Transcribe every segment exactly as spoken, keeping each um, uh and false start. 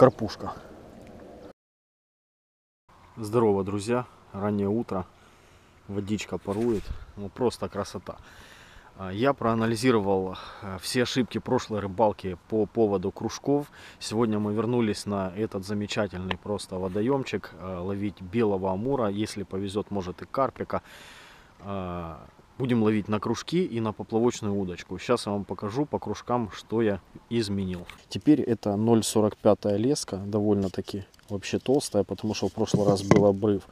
карпушка. Здорово, друзья. Раннее утро. Водичка парует. Ну, просто красота. Я проанализировал все ошибки прошлой рыбалки по поводу кружков. Сегодня мы вернулись на этот замечательный просто водоемчик. Ловить белого амура. Если повезет, может и карпика. Будем ловить на кружки и на поплавочную удочку. Сейчас я вам покажу по кружкам, что я изменил. Теперь это ноль сорок пять леска. Довольно-таки вообще толстая, потому что в прошлый раз был обрыв.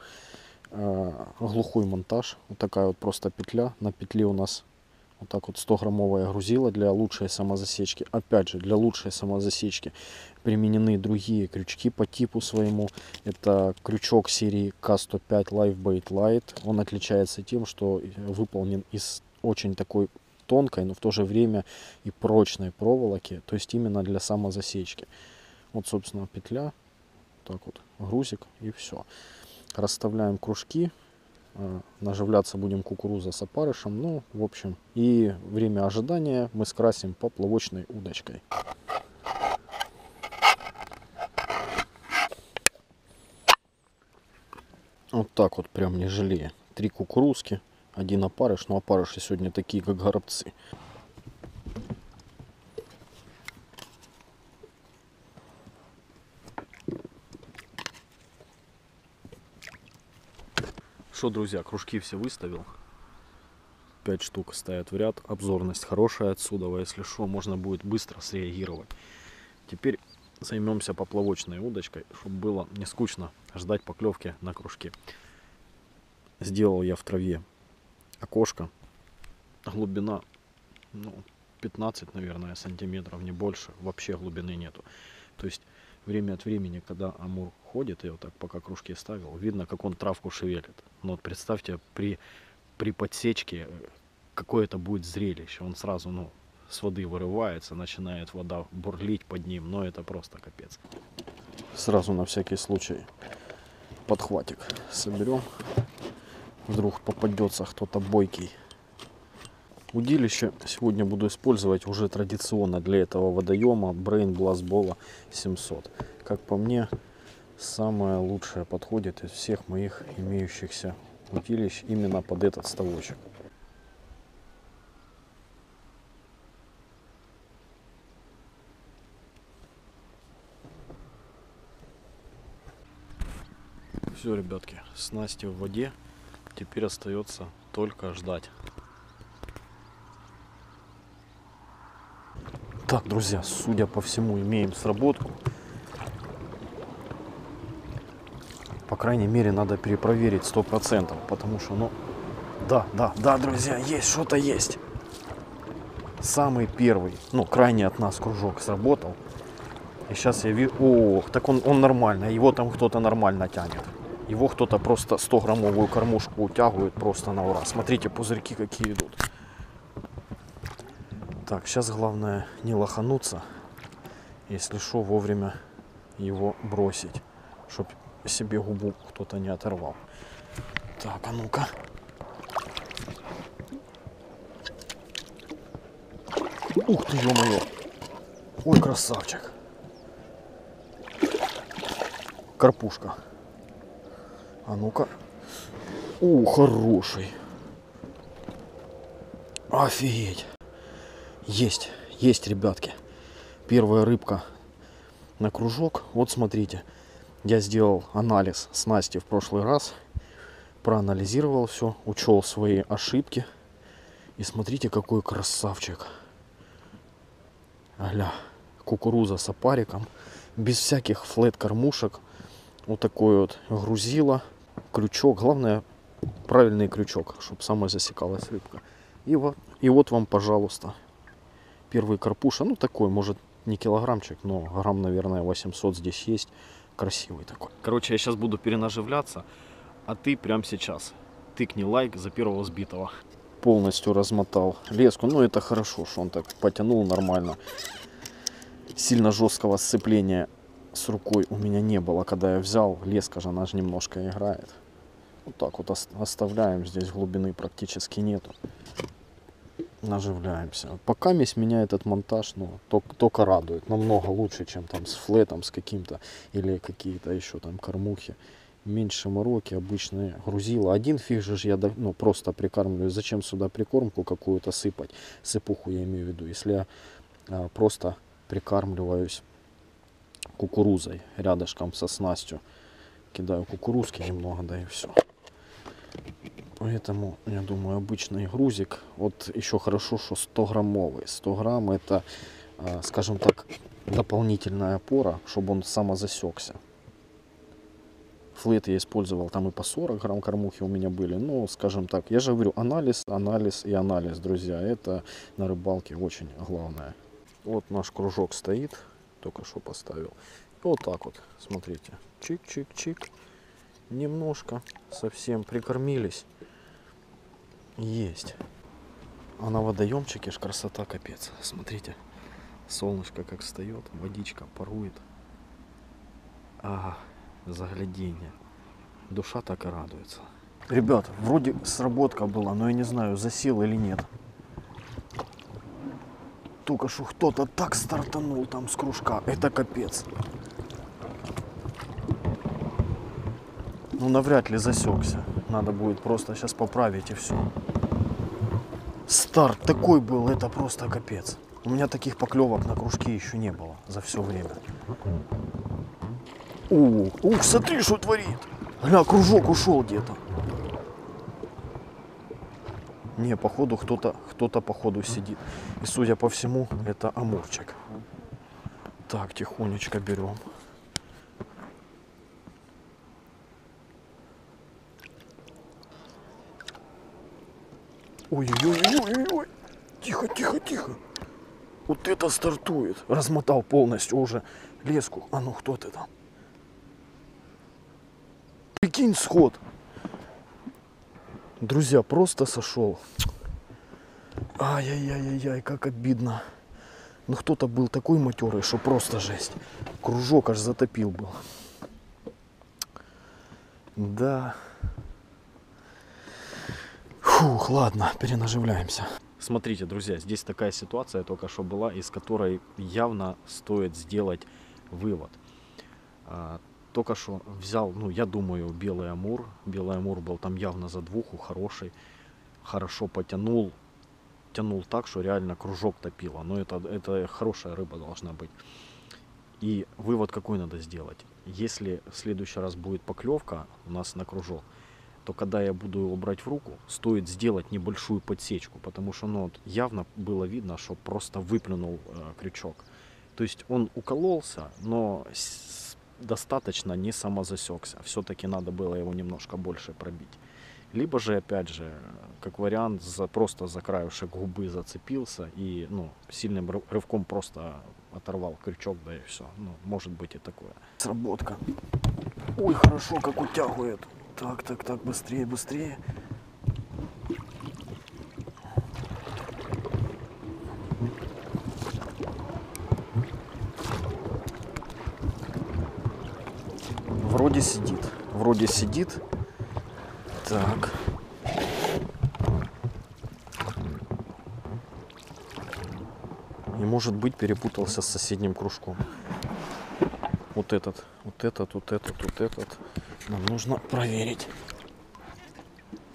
Глухой монтаж. Вот такая вот просто петля. На петле у нас... Вот так вот сто граммовая грузила для лучшей самозасечки. Опять же, для лучшей самозасечки применены другие крючки по типу своему. Это крючок серии ка сто пять lifebait light. Он отличается тем, что выполнен из очень такой тонкой, но в то же время и прочной проволоки. То есть именно для самозасечки. Вот, собственно, петля. Так вот, грузик и все. Расставляем кружки. Наживляться будем кукуруза с опарышем. Ну, в общем, и время ожидания мы скрасим поплавочной удочкой. Вот так вот, прям не жалея. Три кукурузки, один опарыш. Но опарыши сегодня такие, как горобцы. Что, друзья, кружки все выставил. пять штук стоят в ряд. Обзорность хорошая отсюда. Если что, можно будет быстро среагировать. Теперь займемся поплавочной удочкой, чтобы было не скучно ждать поклевки на кружке. Сделал я в траве окошко. Глубина, ну, пятнадцать, наверное, сантиметров, не больше. Вообще глубины нету. То есть время от времени, когда амур ходит, я вот так пока кружки ставил, видно, как он травку шевелит. Но вот представьте, при, при подсечке какое это будет зрелище. Он сразу, ну, с воды вырывается, начинает вода бурлить под ним. Но это просто капец. Сразу на всякий случай подхватик соберем. Вдруг попадется кто-то бойкий. Удилище сегодня буду использовать уже традиционно для этого водоема Brain Blast Bolo семьсот. Как по мне, самое лучшее подходит из всех моих имеющихся удилищ именно под этот ставочек. Все, ребятки, снасти в воде. Теперь остается только ждать. Так, друзья, судя по всему, имеем сработку. По крайней мере, надо перепроверить сто процентов, потому что, ну, да, да, да, друзья, есть, что-то есть. Самый первый, ну, крайний от нас кружок сработал. И сейчас я вижу, ох, так он, он нормально, его там кто-то нормально тянет. Его кто-то просто сто граммовую кормушку утягивает просто на ура. Смотрите, пузырьки какие идут. Так, сейчас главное не лохануться, если что, вовремя его бросить, чтобы себе губу кто-то не оторвал. Так, а ну-ка. Ух ты, ё-моё! Ой, красавчик! Карпушка. А ну-ка. О, хороший! Офигеть! Есть, есть, ребятки. Первая рыбка на кружок. Вот смотрите, я сделал анализ снасти в прошлый раз. Проанализировал все, учел свои ошибки. И смотрите, какой красавчик. Аля, кукуруза с опариком. Без всяких флет-кормушек. Вот такой вот грузило. Крючок. Главное, правильный крючок, чтобы самой засекалась рыбка. И вот, и вот вам, пожалуйста. Первый карпуша, ну такой, может не килограммчик, но грамм, наверное, восемьсот здесь есть. Красивый такой. Короче, я сейчас буду перенаживляться, а ты прямо сейчас тыкни лайк за первого сбитого. Полностью размотал леску, ну это хорошо, что он так потянул нормально. Сильно жесткого сцепления с рукой у меня не было, когда я взял. Леска же, она же немножко играет. Вот так вот оставляем, здесь глубины практически нету. наживляемся. Пока меня этот монтаж, ну, только, только радует. Намного лучше, чем там с флетом, с каким-то, или какие-то еще там кормухи. Меньше мороки, обычные грузила. Один фиг же я, ну, просто прикармливаю. Зачем сюда прикормку какую-то сыпать? Сыпуху я имею в виду. Если я а, просто прикармливаюсь кукурузой рядышком со снастью. Кидаю кукурузки немного, да и все. Поэтому, я думаю, обычный грузик. Вот еще хорошо, что стограммовый. сто грамм это, скажем так, дополнительная опора, чтобы он самозасекся. Флет я использовал там и по сорок грамм кормухи у меня были. Но, скажем так, я же говорю, анализ, анализ и анализ, друзья. Это на рыбалке очень главное. Вот наш кружок стоит. Только что поставил. Вот так вот, смотрите. Чик-чик-чик. Немножко, совсем прикормились. Есть. А на водоемчике ж красота капец. Смотрите, солнышко как встает, водичка парует. А, загляденье. Душа так и радуется. Ребят, вроде сработка была, но я не знаю, засел или нет. Только что кто-то так стартанул там с кружка. Это капец. Ну, навряд ли засекся. Надо будет просто сейчас поправить и все. Старт такой был, это просто капец. У меня таких поклевок на кружке еще не было за все время. О, ух, смотри, что творит. Гля, кружок ушел где-то. Не, походу кто-то, кто-то походу сидит. И судя по всему, это амурчик. Так, тихонечко берем. Ой-ой-ой-ой-ой! Тихо-тихо-тихо! Вот это стартует! Размотал полностью уже леску. А ну, кто ты там? Прикинь, сход! Друзья, просто сошел. Ай-яй-яй-яй-яй, как обидно. Ну, кто-то был такой матерый, что просто жесть. Кружок аж затопил был. Да... Фух, ладно, перенаживляемся. Смотрите, друзья, здесь такая ситуация только что была, из которой явно стоит сделать вывод. Только что взял, ну, я думаю, белый амур. Белый амур был там явно за двуху, хороший. Хорошо потянул. Тянул так, что реально кружок топило. Но это, это хорошая рыба должна быть. И вывод какой надо сделать? Если в следующий раз будет поклевка у нас на кружок, то когда я буду его брать в руку, стоит сделать небольшую подсечку, потому что, ну, явно было видно, что просто выплюнул э, крючок. То есть он укололся, но достаточно не самозасекся. Все-таки надо было его немножко больше пробить. Либо же, опять же, как вариант, за, просто за краешек губы зацепился и, ну, сильным рывком просто оторвал крючок, да и все. Ну, может быть и такое. Сработка. Ой, хорошо, как утягивает. Так, так, так, быстрее, быстрее. Вроде сидит, вроде сидит. Так. И, может быть, перепутался с соседним кружком. Вот этот, вот этот, вот этот, вот этот. Нам нужно проверить.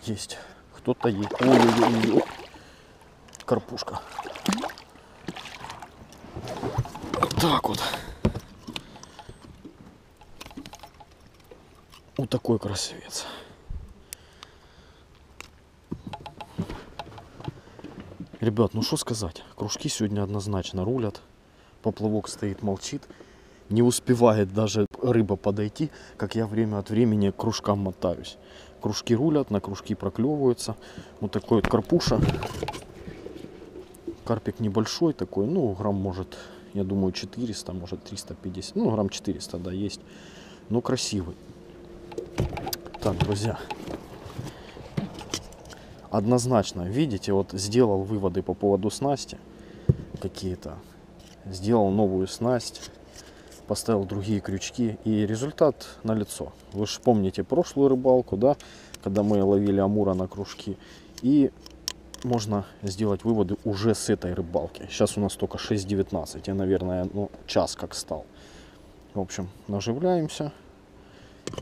Есть. Кто-то есть. Ой-ой-ой. Карпушка. Вот так вот. Вот такой красавец. Ребят, ну что сказать. Кружки сегодня однозначно рулят. Поплавок стоит, молчит. Не успевает даже рыба подойти, как я время от времени к кружкам мотаюсь. Кружки рулят, на кружки проклевываются. Вот такой вот карпуша. Карпик небольшой такой, ну, грамм, может, я думаю, четыреста, может, триста пятьдесят. Ну, грамм четыреста, да, есть. Но красивый. Так, друзья. Однозначно, видите, вот сделал выводы по поводу снасти какие-то. Сделал новую снасть. Поставил другие крючки, и результат налицо. Вы же помните прошлую рыбалку, да, когда мы ловили амура на кружки, и можно сделать выводы уже с этой рыбалки. Сейчас у нас только шесть девятнадцать. Я, наверное, ну, час как стал. В общем, наживляемся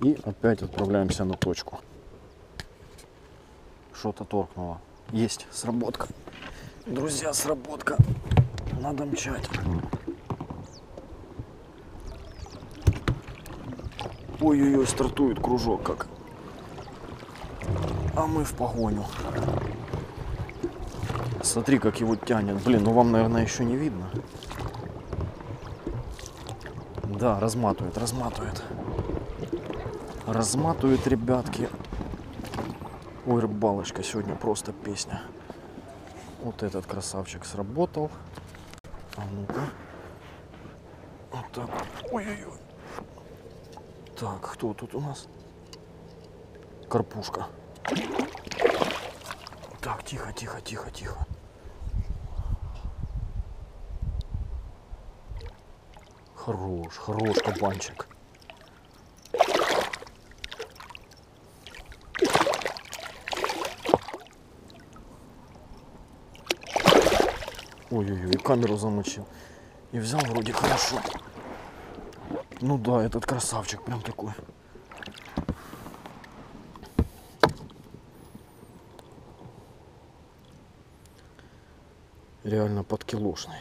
и опять отправляемся на точку. Что-то торкнуло. Есть, сработка. Друзья, сработка. Надо мчать. Ой-ой-ой, стартует кружок как. А мы в погоню. Смотри, как его тянет. Блин, ну вам, наверное, еще не видно. Да, разматывает, разматывает. Разматывает, ребятки. Ой, рыбалочка сегодня просто песня. Вот этот красавчик сработал. А ну-ка. Вот так. Ой-ой-ой. Так, кто тут у нас? Карпушка. Так, тихо, тихо, тихо, тихо. Хорош, хорош кабанчик. Ой-ой-ой, камеру замочил. И взял вроде хорошо. Ну да, этот красавчик прям такой. Реально подкилошный.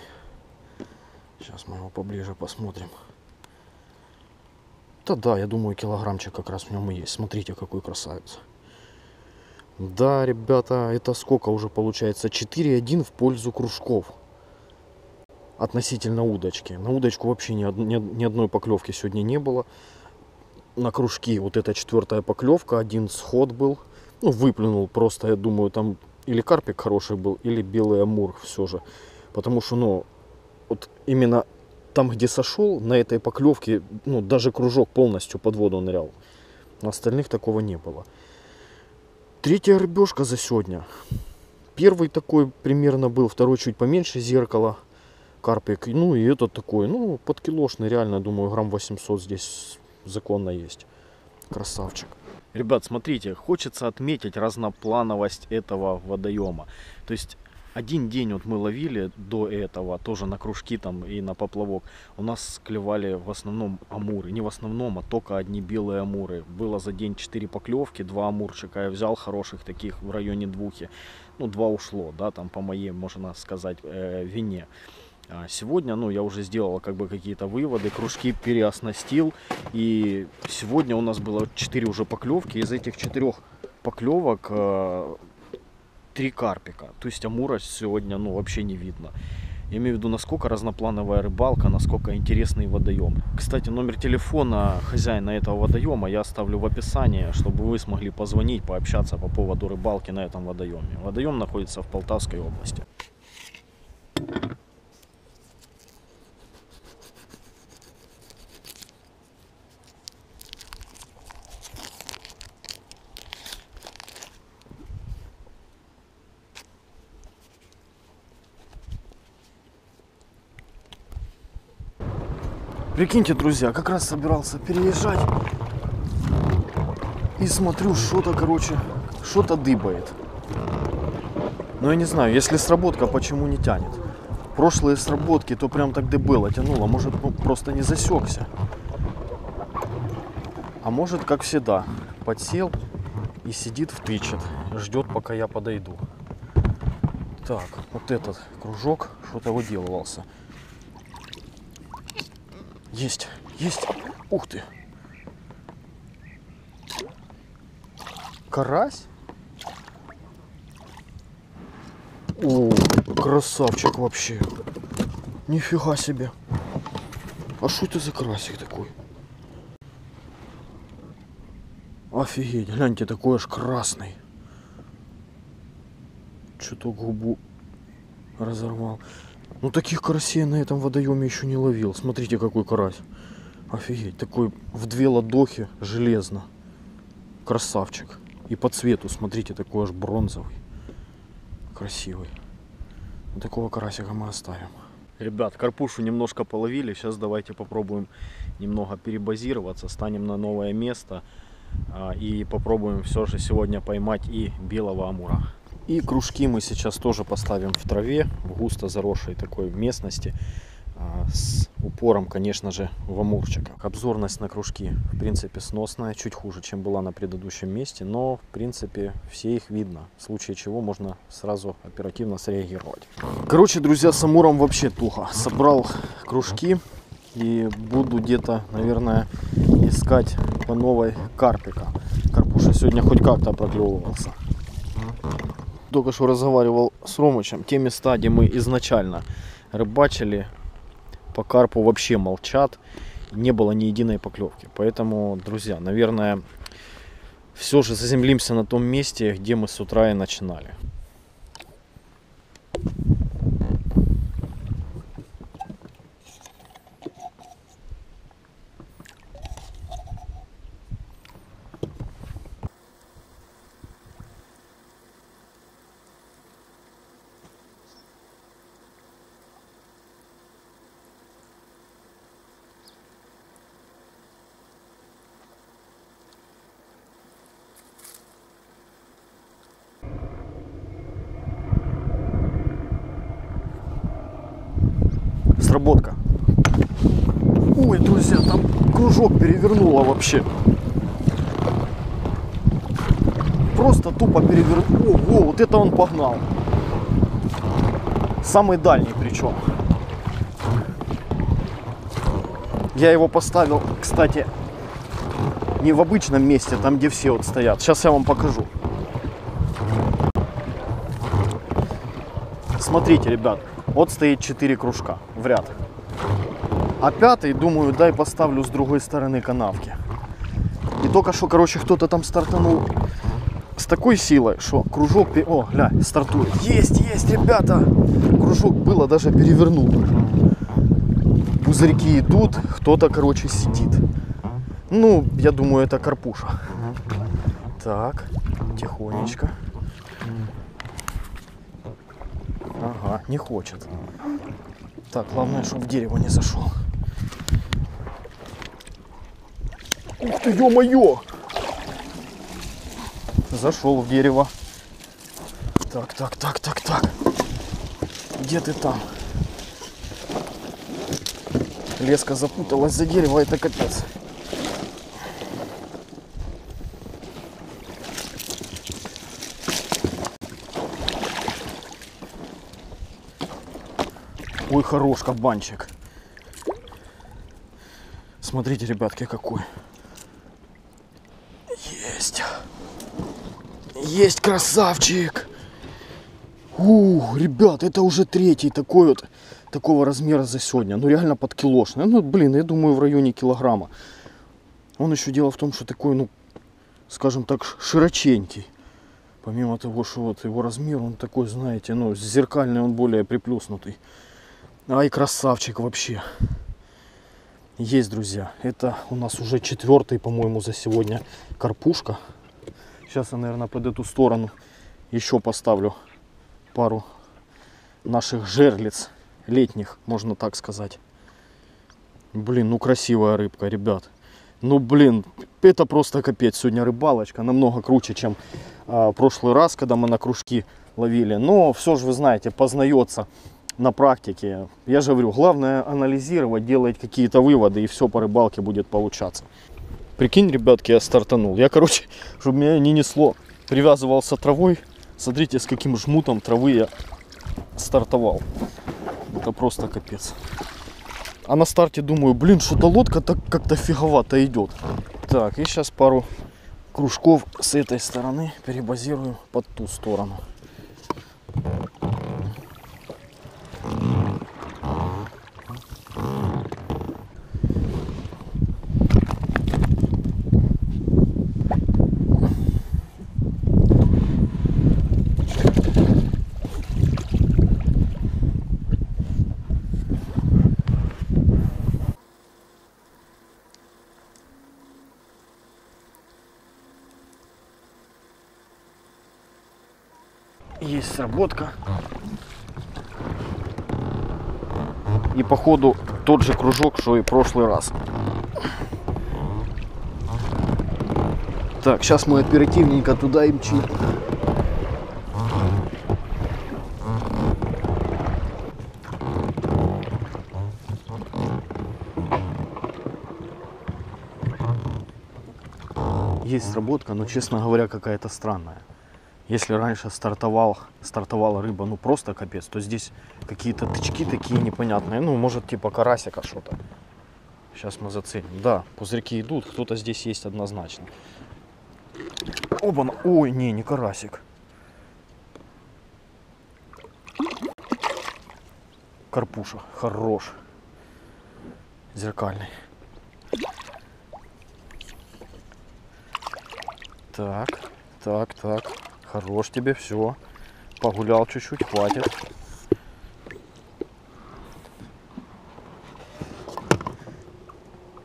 Сейчас мы его поближе посмотрим. Да-да, я думаю, килограммчик как раз в нем и есть. Смотрите, какой красавец. Да, ребята, это сколько уже получается? четыре один в пользу кружков. Относительно удочки. На удочку вообще ни, ни, ни одной поклевки сегодня не было. На кружки вот эта четвертая поклевка. Один сход был. Ну, выплюнул просто, я думаю, там или карпик хороший был, или белый амур все же. Потому что, ну, вот именно там, где сошел, на этой поклевке, ну, даже кружок полностью под воду нырял. На остальных такого не было. Третья рыбешка за сегодня. Первый такой примерно был, второй чуть поменьше зеркала. Карпик, ну и этот такой, ну, подкилошный, реально, думаю, грамм восемьсот здесь законно есть. Красавчик. Ребят, смотрите, хочется отметить разноплановость этого водоема. То есть, один день вот мы ловили до этого, тоже на кружки там и на поплавок. У нас клевали в основном амуры. Не в основном, а только одни белые амуры. Было за день четыре поклевки, два амурчика я взял хороших таких в районе двухи. Ну, два ушло, да, там по моей, можно сказать, э, вине. Сегодня, ну, я уже сделал как бы какие-то выводы, кружки переоснастил. И сегодня у нас было четыре уже поклевки. Из этих четырех поклевок три карпика. То есть амура сегодня, ну, вообще не видно. Я имею в виду, насколько разноплановая рыбалка, насколько интересный водоем. Кстати, номер телефона хозяина этого водоема я оставлю в описании, чтобы вы смогли позвонить, пообщаться по поводу рыбалки на этом водоеме. Водоем находится в Полтавской области. Прикиньте, друзья, как раз собирался переезжать и смотрю, что-то, короче, что-то дыбает. Но я не знаю, если сработка, почему не тянет? Прошлые сработки, то прям так дыбело тянуло, может, просто не засекся. А может, как всегда, подсел и сидит, втычет, ждет, пока я подойду. Так, вот этот кружок что-то выделывался. Есть, есть. Ух ты. Карась? О, красавчик вообще. Нифига себе. А что это за карасик такой? Офигеть, гляньте, такой аж красный. Что-то губу разорвал. Ну, таких карасей на этом водоеме еще не ловил. Смотрите, какой карась. Офигеть, такой в две ладохи, железно. Красавчик. И по цвету, смотрите, такой аж бронзовый. Красивый. Вот такого карасика мы оставим. Ребят, карпушу немножко половили. Сейчас давайте попробуем немного перебазироваться. Станем на новое место. И попробуем все же сегодня поймать и белого амура. И кружки мы сейчас тоже поставим в траве, в густо заросшей такой местности, с упором, конечно же, в амурчик. Обзорность на кружки, в принципе, сносная, чуть хуже, чем была на предыдущем месте, но, в принципе, все их видно, в случае чего можно сразу оперативно среагировать. Короче, друзья, с амуром вообще туго. Собрал кружки и буду где-то, наверное, искать по новой карпика. Карпуша сегодня хоть как-то проклевывался. Только что разговаривал с Ромычем. Те места, где мы изначально рыбачили, по карпу вообще молчат. Не было ни единой поклевки. Поэтому, друзья, наверное, все же заземлимся на том месте, где мы с утра и начинали. Сработка. Ой, друзья, там кружок перевернуло вообще. Просто тупо перевернуло. Ого, вот это он погнал. Самый дальний причем. Я его поставил, кстати, не в обычном месте, там где все вот стоят. Сейчас я вам покажу. Смотрите, ребят. Вот стоит четыре кружка в ряд. А пятый, думаю, дай поставлю с другой стороны канавки. И только что, короче, кто-то там стартанул с такой силой, что кружок... О, гля, стартует. Есть, есть, ребята! Кружок было даже перевернут. Пузырьки идут, кто-то, короче, сидит. Ну, я думаю, это карпуша. Так, тихонечко. Ага, не хочет. Так, главное, чтобы в дерево не зашел. Ух ты, ё-моё! Зашел в дерево. Так, так, так, так, так. Где ты там? Леска запуталась за дерево, это капец. Ой, хорош кабанчик. Смотрите, ребятки, какой. Есть. Есть красавчик. Ух, ребят, это уже третий такой вот, такого размера за сегодня. Ну, реально подкилошный. Ну, блин, я думаю, в районе килограмма. Он еще дело в том, что такой, ну, скажем так, широченький. Помимо того, что вот его размер, он такой, знаете, ну, зеркальный, он более приплюснутый. Ай, красавчик вообще. Есть, друзья. Это у нас уже четвертый, по-моему, за сегодня карпушка. Сейчас я, наверное, под эту сторону еще поставлю пару наших жерлиц летних, можно так сказать. Блин, ну красивая рыбка, ребят. Ну, блин, это просто капец. Сегодня рыбалочка намного круче, чем а, прошлый раз, когда мы на кружки ловили. Но все же, вы знаете, познается... На практике, я же говорю, главное анализировать, делать какие-то выводы, и все по рыбалке будет получаться. Прикинь, ребятки, я стартанул. Я, короче, чтобы меня не несло, привязывался травой. Смотрите, с каким жмутом травы я стартовал. Это просто капец. А на старте думаю, блин, что-то лодка так как-то фиговато идет. Так, и сейчас пару кружков с этой стороны перебазирую под ту сторону. Есть сработка. И походу тот же кружок, что и в прошлый раз. Так, сейчас мы оперативненько туда и мчим. есть сработка, но, честно говоря, какая-то странная. Если раньше стартовал, стартовала рыба, ну просто капец, то здесь какие-то тычки такие непонятные. Ну, может, типа карасика что-то. Сейчас мы заценим. Да, пузырьки идут, кто-то здесь есть однозначно. Оба-на. Ой, не, не карасик. Карпуша, хорош. Зеркальный. Так, так, так. Хорош тебе, все. Погулял чуть-чуть, хватит.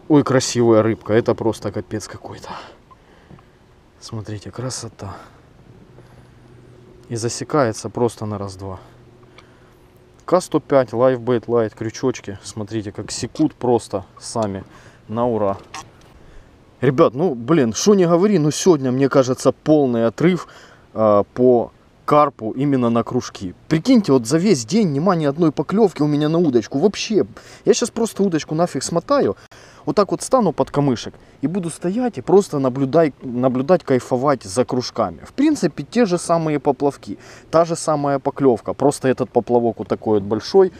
Ой, красивая рыбка. Это просто капец какой-то. Смотрите, красота. И засекается просто на раз-два. ка сто пять lifebait light, крючочки. Смотрите, как секут просто сами. На ура. Ребят, ну, блин, что не говори, но сегодня, мне кажется, полный отрыв по карпу именно на кружки. Прикиньте, вот за весь день нема ни одной поклевки у меня на удочку. Вообще, я сейчас просто удочку нафиг смотаю, вот так вот стану под камышек и буду стоять и просто наблюдать, наблюдать, кайфовать за кружками. В принципе, те же самые поплавки, та же самая поклевка. Просто этот поплавок вот такой вот большой,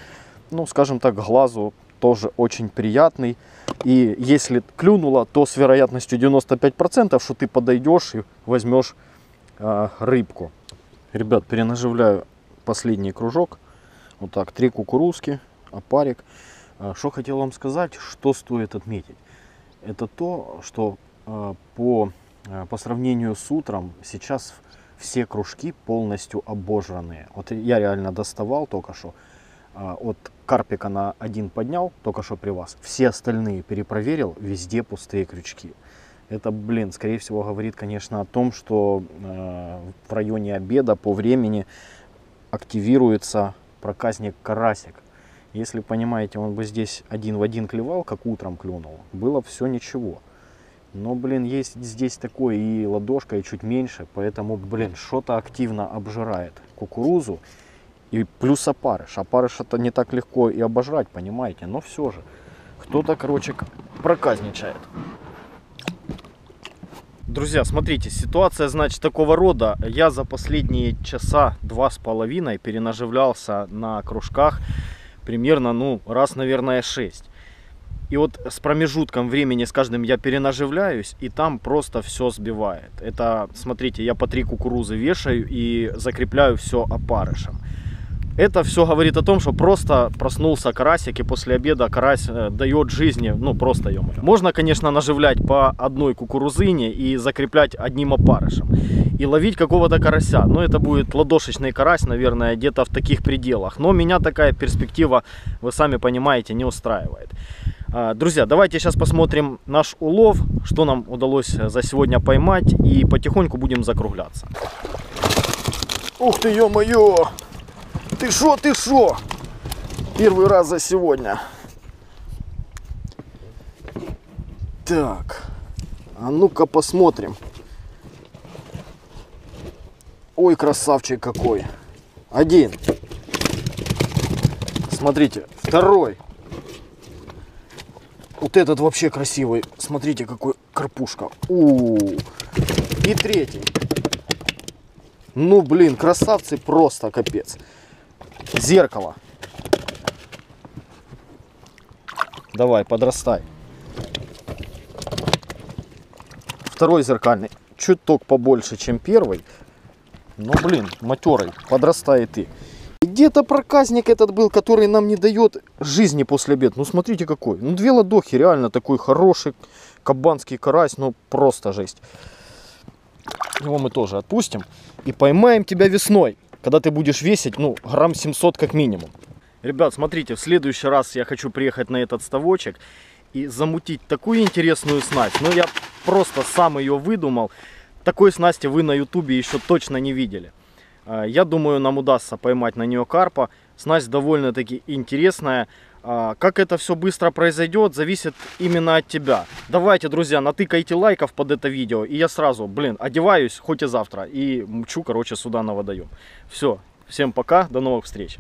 ну, скажем так, глазу тоже очень приятный. И если клюнуло, то с вероятностью девяносто пять процентов, что ты подойдешь и возьмешь рыбку. Ребят, перенаживляю последний кружок. Вот так, три кукурузки, опарик. Что хотел вам сказать, что стоит отметить. Это то, что по, по сравнению с утром сейчас все кружки полностью обожранные. Вот я реально доставал только что. От карпика на один поднял, только что при вас. Все остальные перепроверил, везде пустые крючки. Это, блин, скорее всего, говорит, конечно, о том, что э, в районе обеда по времени активируется проказник карасик. Если, понимаете, он бы здесь один в один клевал, как утром клюнул, было все ничего. Но, блин, есть здесь такой и ладошка, и чуть меньше, поэтому, блин, что-то активно обжирает кукурузу. И плюс опарыш. Опарыш это не так легко и обожрать, понимаете, но все же. Кто-то, короче, проказничает. Друзья, смотрите, ситуация, значит, такого рода. Я за последние часа два с половиной перенаживлялся на кружках примерно, ну, раз, наверное, шесть. И вот с промежутком времени, с каждым я перенаживляюсь, и там просто все сбивает. Это, смотрите, я по три кукурузы вешаю и закрепляю все опарышем. Это все говорит о том, что просто проснулся карасик, и после обеда карась дает жизни, ну просто ё-моё. Можно, конечно, наживлять по одной кукурузыне и закреплять одним опарышем. И ловить какого-то карася, но это будет ладошечный карась, наверное, где-то в таких пределах. Но меня такая перспектива, вы сами понимаете, не устраивает. Друзья, давайте сейчас посмотрим наш улов, что нам удалось за сегодня поймать, и потихоньку будем закругляться. Ух ты, ё-моё! Ты шо, ты шо? Первый раз за сегодня. Так, а ну-ка посмотрим. Ой, красавчик какой. Один. Смотрите, второй. Вот этот вообще красивый. Смотрите, какой карпушка. У-у-у. И третий. Ну, блин, красавцы просто капец. Зеркало. Давай, подрастай. Второй зеркальный. Чуток побольше, чем первый. Ну, блин, матерый. Подрастай и ты. Где-то проказник этот был, который нам не дает жизни после обед. Ну, смотрите какой. Ну, две ладохи. Реально такой хороший кабанский карась. Ну, просто жесть. Его мы тоже отпустим. И поймаем тебя весной. Когда ты будешь весить, ну, грамм семьсот как минимум. Ребят, смотрите, в следующий раз я хочу приехать на этот ставочек и замутить такую интересную снасть. Ну, я просто сам ее выдумал. Такой снасти вы на ютубе еще точно не видели. Я думаю, нам удастся поймать на нее карпа. Снасть довольно-таки интересная. Как это все быстро произойдет, зависит именно от тебя. Давайте, друзья, натыкайте лайков под это видео. И я сразу, блин, одеваюсь, хоть и завтра. И мчу, короче, сюда на водоем. Все, всем пока, до новых встреч.